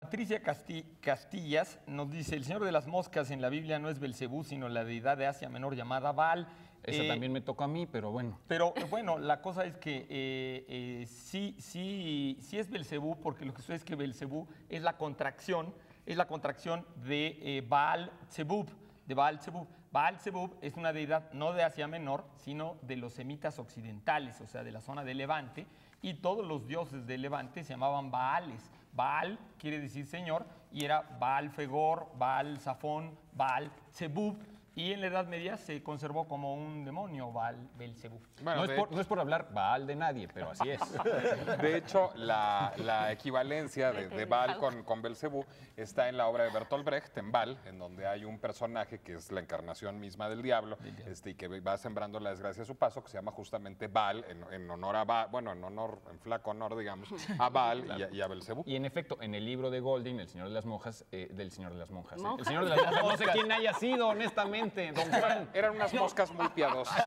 Patricia Castillas nos dice, el señor de las moscas en la Biblia no es Belcebú, sino la deidad de Asia Menor llamada Baal. Esa también me tocó a mí, pero bueno. Pero bueno, la cosa es que sí es Belcebú, porque lo que sucede es que Belcebú es la contracción, de Baal Zebub, Baal Zebub es una deidad no de Asia Menor, sino de los semitas occidentales, o sea, de la zona de Levante, y todos los dioses de Levante se llamaban Baales. Baal quiere decir señor, y era Baal Fegor, Baal Zafón, Baal Zebub, y en la Edad Media se conservó como un demonio, Baal Belcebú. Bueno, no es por hablar Baal de nadie, pero así es. De hecho, la equivalencia de Baal con Belcebú está en la obra de Bertolt Brecht, en Baal, en donde hay un personaje que es la encarnación misma del diablo, y que va sembrando la desgracia a su paso, que se llama justamente Baal, en honor a Baal, bueno, en flaco honor, digamos, a Baal y a Belcebú. Y en efecto, en el libro de Golding, El Señor de las Monjas, El Señor de las Monjas, no sé quién haya sido, honestamente. Don Juan, eran unas moscas muy piadosas.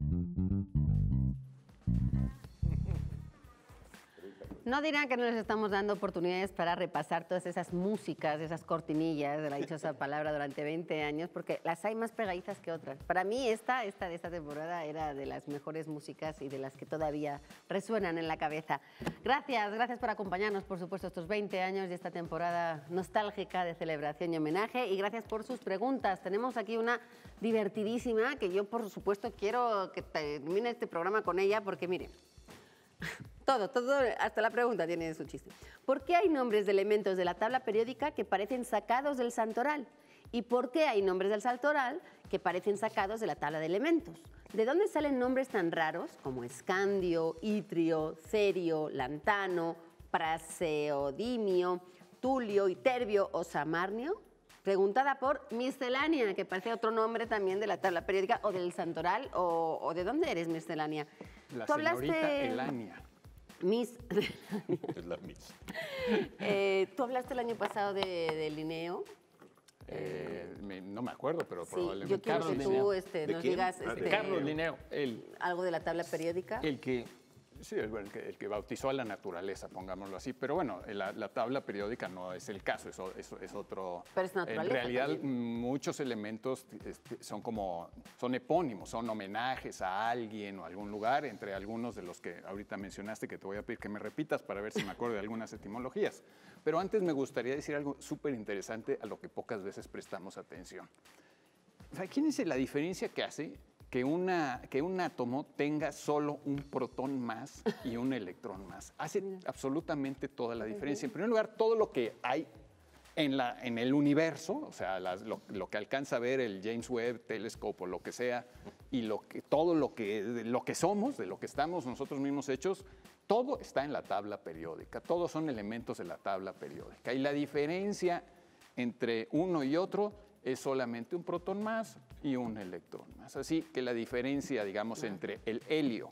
No dirán que no les estamos dando oportunidades para repasar todas esas músicas, esas cortinillas de la dichosa palabra durante 20 años, porque las hay más pegaditas que otras. Para mí esta de esta temporada era de las mejores músicas y de las que todavía resuenan en la cabeza. Gracias, gracias por acompañarnos, por supuesto, estos 20 años de esta temporada nostálgica de celebración y homenaje, y gracias por sus preguntas. Tenemos aquí una divertidísima que yo, por supuesto, quiero que termine este programa con ella, porque miren, todo, hasta la pregunta tiene su chiste. ¿Por qué hay nombres de elementos de la tabla periódica que parecen sacados del santoral? ¿Y por qué hay nombres del santoral que parecen sacados de la tabla de elementos? ¿De dónde salen nombres tan raros como escandio, itrio, cerio, lantano, praseodimio, tulio, iterbio o samarnio? Preguntada por Miscelánea, que parece otro nombre también de la tabla periódica o del santoral, o ¿de dónde eres, Miscelánea? La señorita Elania. Miss... es la Miss. Tú hablaste el año pasado de Linneo. No me acuerdo, pero sí, probablemente. Yo quiero que tú nos digas... Carlos Linneo. Algo de la tabla periódica. El que... Sí, el que bautizó a la naturaleza, pongámoslo así. Pero bueno, la tabla periódica no es el caso, eso es otro... Pero es naturaleza. En realidad, también. Muchos elementos son epónimos, son homenajes a alguien o algún lugar, entre algunos de los que ahorita mencionaste, que te voy a pedir que me repitas para ver si me acuerdo de algunas etimologías. Pero antes me gustaría decir algo súper interesante a lo que pocas veces prestamos atención. Imagínense la diferencia que hace... Que un átomo tenga solo un protón más y un electrón más. Hace absolutamente toda la diferencia. En primer lugar, todo lo que hay en el universo, o sea, lo que alcanza a ver el James Webb, telescopio, lo que sea, y todo lo que somos, de lo que estamos nosotros mismos hechos, todo está en la tabla periódica. Todos son elementos de la tabla periódica. Y la diferencia entre uno y otro... es solamente un protón más y un electrón más. Así que la diferencia, digamos, entre el helio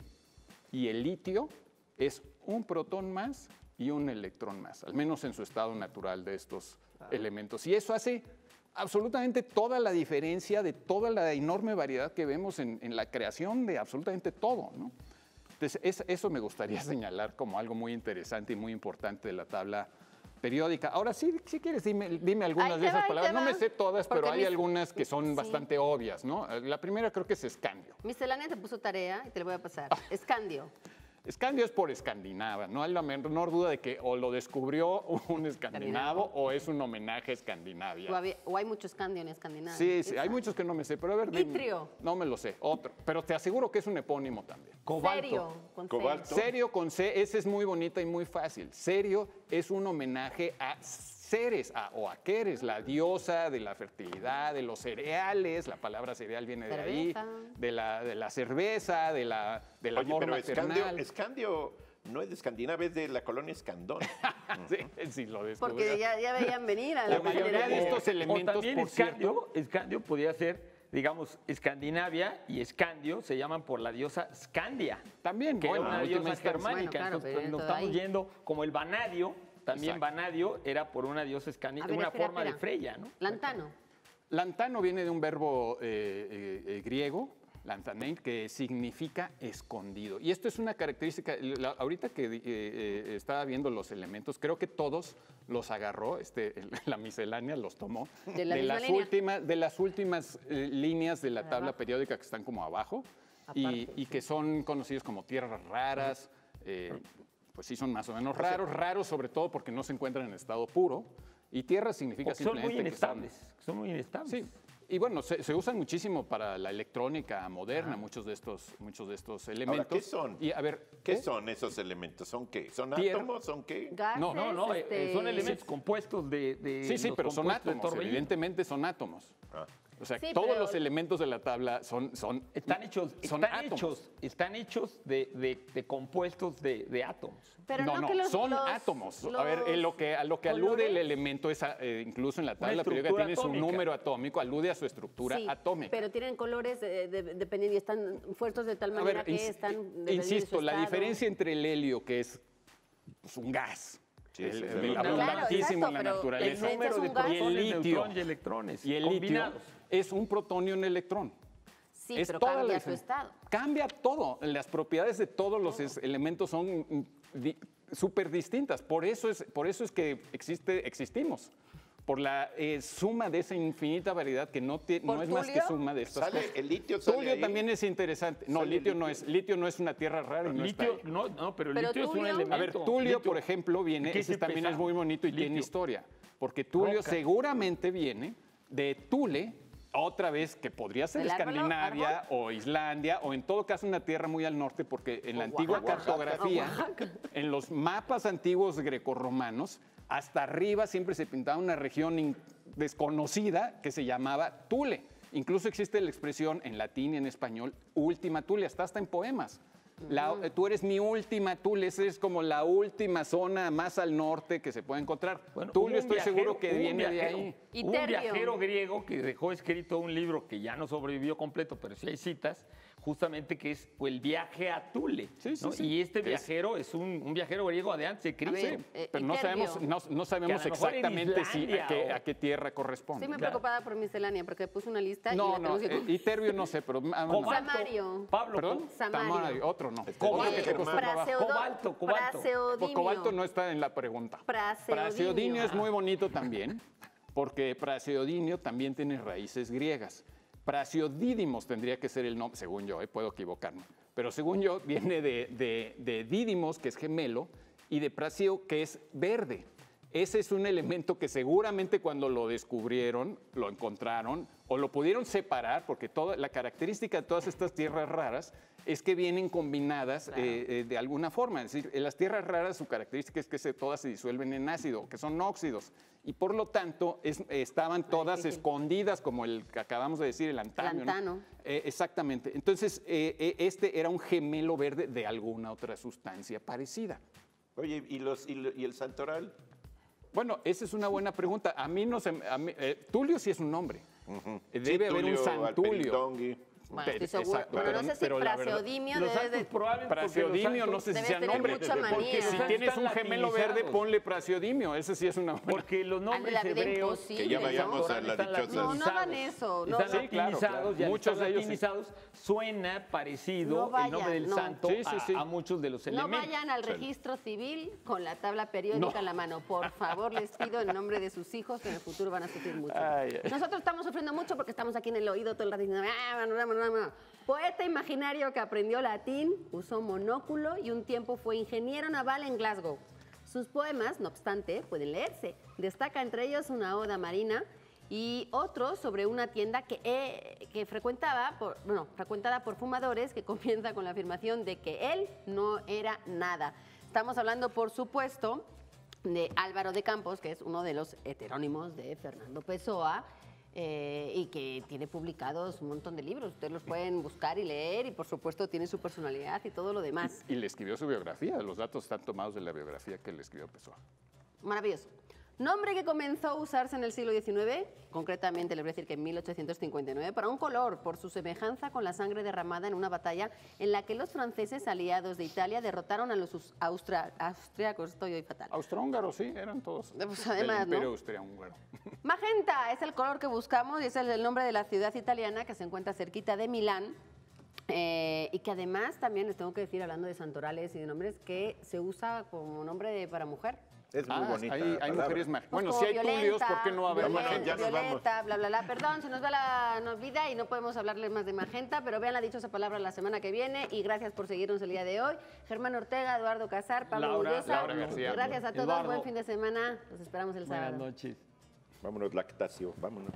y el litio es un protón más y un electrón más, al menos en su estado natural de estos elementos. Y eso hace absolutamente toda la diferencia de toda la enorme variedad que vemos en la creación de absolutamente todo, ¿no? Entonces, eso me gustaría señalar como algo muy interesante y muy importante de la tabla periódica. Ahora sí, si quieres, dime algunas de esas palabras. No me sé todas, pero hay algunas que son bastante obvias, ¿no? La primera creo que es escandio. Miscelánea te puso tarea y te la voy a pasar. Escandio. Escandio es por escandinava, no hay la menor duda de que o lo descubrió un escandinavo o es un homenaje a Escandinavia. O hay mucho escandio en Escandinavia. Sí, sí, hay muchos que no me sé, pero a ver... Itrio. No me lo sé, otro, pero te aseguro que es un epónimo también. Cobalto. Cobalto. Cerio con C, ese es muy bonita y muy fácil. Cerio es un homenaje a Ceres, o a Ceres, la diosa de la fertilidad, de los cereales, la palabra cereal viene de ahí, de la cerveza, del amor maternal. Oye, pero escandio no es de Escandinavia, es de la colonia Escandón. Sí, lo descubrí. Porque ya veían venir a la mayoría de estos elementos. O también escandio podía ser... Digamos, Escandinavia y escandio se llaman por la diosa Scandia. También, que era una diosa germánica. Claro, entonces, nos estamos yendo como el vanadio. También vanadio era por una diosa escandinava, una forma de Freya, ¿no? Lantano. Lantano viene de un verbo griego, lantanein, que significa escondido. Y esto es una característica, ahorita que estaba viendo los elementos, creo que todos los agarró, la Miscelánea los tomó, de las últimas líneas de la tabla periódica que están como abajo, y que son conocidos como tierras raras, pues sí son más o menos raros sobre todo porque no se encuentran en estado puro, y tierra significa simplemente que son muy inestables. Sí. Y bueno, se usan muchísimo para la electrónica moderna, muchos de estos elementos. Ahora, ¿qué son? Y, a ver, ¿qué son esos elementos? ¿Son qué? ¿Son átomos? ¿Son qué? Gases, no. Son elementos compuestos de sí, pero son átomos. Evidentemente son átomos. O sea, sí, todos los elementos de la tabla están hechos de compuestos de átomos. Pero no, son átomos. A ver, a lo que alude el elemento es incluso en la tabla periódica tiene su número atómico, alude a su estructura atómica. Pero tienen colores dependiendo y están fuertes de tal manera que están... Insisto, la diferencia entre el helio, que es un gas... Sí, es abundantísimo en la naturaleza. El número de protones y electrones. Y el litio es un protón y un electrón. Sí, pero cambia su estado. Cambia todo. Las propiedades de todos los elementos son súper distintas. Por eso es que existimos. Por la suma de esa infinita variedad que no es más que suma de estas cosas. El litio también es interesante. No, litio no es una tierra rara. Pero el litio es un elemento. A ver, Tulio, por ejemplo, viene, ese también es muy bonito y tiene historia. Porque Tulio seguramente viene de Tule, otra vez que podría ser Escandinavia o Islandia, o en todo caso una tierra muy al norte, porque en la antigua cartografía, en los mapas antiguos grecorromanos, hasta arriba siempre se pintaba una región desconocida que se llamaba Tule. Incluso existe la expresión en latín y en español, última Tule, hasta en poemas. Tú eres mi última Tule, esa es como la última zona más al norte que se puede encontrar. Bueno, Tulio estoy seguro que viene de ahí. Un viajero griego que dejó escrito un libro que ya no sobrevivió completo, pero sí hay citas, justamente que es el viaje a Tule. Sí, sí, ¿no? Sí. Y este viajero es un viajero griego de antes de Cristo. Pero no sabemos exactamente a qué tierra corresponde. Sí, me preocupaba por miscelánea, porque puse una lista y la tengo. Itervio no sé, pero... Samario. Pablo. ¿Perdón? Samario. Otro no. Cobalto no está en la pregunta. Praseodinio es muy bonito también, porque Praseodinio también tiene raíces griegas. Praseodídimos tendría que ser el nombre, según yo, puedo equivocarme. Pero según yo, viene de dídimos, que es gemelo, y de praseo, que es verde. Ese es un elemento que seguramente cuando lo descubrieron, lo encontraron o lo pudieron separar, porque la característica de todas estas tierras raras es que vienen combinadas de alguna forma. Es decir, en las tierras raras su característica es que todas se disuelven en ácido, que son óxidos. Y por lo tanto estaban todas escondidas, como el que acabamos de decir, el antamio. ¿No? Exactamente. Entonces, este era un gemelo verde de alguna otra sustancia parecida. Oye, ¿y el santoral? Bueno, esa es una buena pregunta. A mí no se... Tulio sí es un nombre. Debe haber un Santulio. Bueno, estoy seguro. Exacto, pero no sé si Praseodimio no sé si sea nombre. Porque si tienes un gemelo verde, ponle Praseodimio. Ese sí es una buena. Porque los nombres hebreos... Que ya vayamos a la dichosa. No van eso. Están latinizados. Muchos de ellos suena parecido el nombre del santo a muchos de los elementos. No vayan al registro civil con la tabla periódica en la mano. Por favor, les pido en nombre de sus hijos que en el futuro van a sufrir mucho. Nosotros estamos sufriendo mucho porque estamos aquí en el oído todo el ratito. Poeta imaginario que aprendió latín, usó monóculo y un tiempo fue ingeniero naval en Glasgow. Sus poemas, no obstante, pueden leerse. Destaca entre ellos una oda marina y otro sobre una tienda que frecuentada por fumadores, que comienza con la afirmación de que él no era nada. Estamos hablando, por supuesto, de Álvaro de Campos, que es uno de los heterónimos de Fernando Pessoa, y que tiene publicados un montón de libros. Ustedes los pueden buscar y leer y, por supuesto, tiene su personalidad y todo lo demás. Y le escribió su biografía. Los datos están tomados de la biografía que le escribió Pessoa. Maravilloso. Nombre que comenzó a usarse en el siglo XIX, concretamente, les voy a decir que en 1859, para un color, por su semejanza con la sangre derramada en una batalla en la que los franceses aliados de Italia derrotaron a los austriacos. Estoy hoy fatal. Austrohúngaros, sí, eran todos. Pues además, el Imperio Austrohúngaro. Magenta es el color que buscamos y es el nombre de la ciudad italiana que se encuentra cerquita de Milán y que además también les tengo que decir, hablando de santorales y de nombres, que se usa como nombre para mujer. Es muy bonita. Hay mujeres mágicas. Bueno, si hay Tulios, ¿por qué no va a haber Magenta? Violeta, bla, bla, bla. Perdón, se nos va la vida y no podemos hablarles más de Magenta, pero vean la dichosa palabra la semana que viene y gracias por seguirnos el día de hoy. Germán Ortega, Eduardo Casar, Pablo Boullosa. Laura García. Gracias a todos. Eduardo. Buen fin de semana. Nos esperamos el sábado. Buenas noches. Vámonos, Lactacio. Vámonos.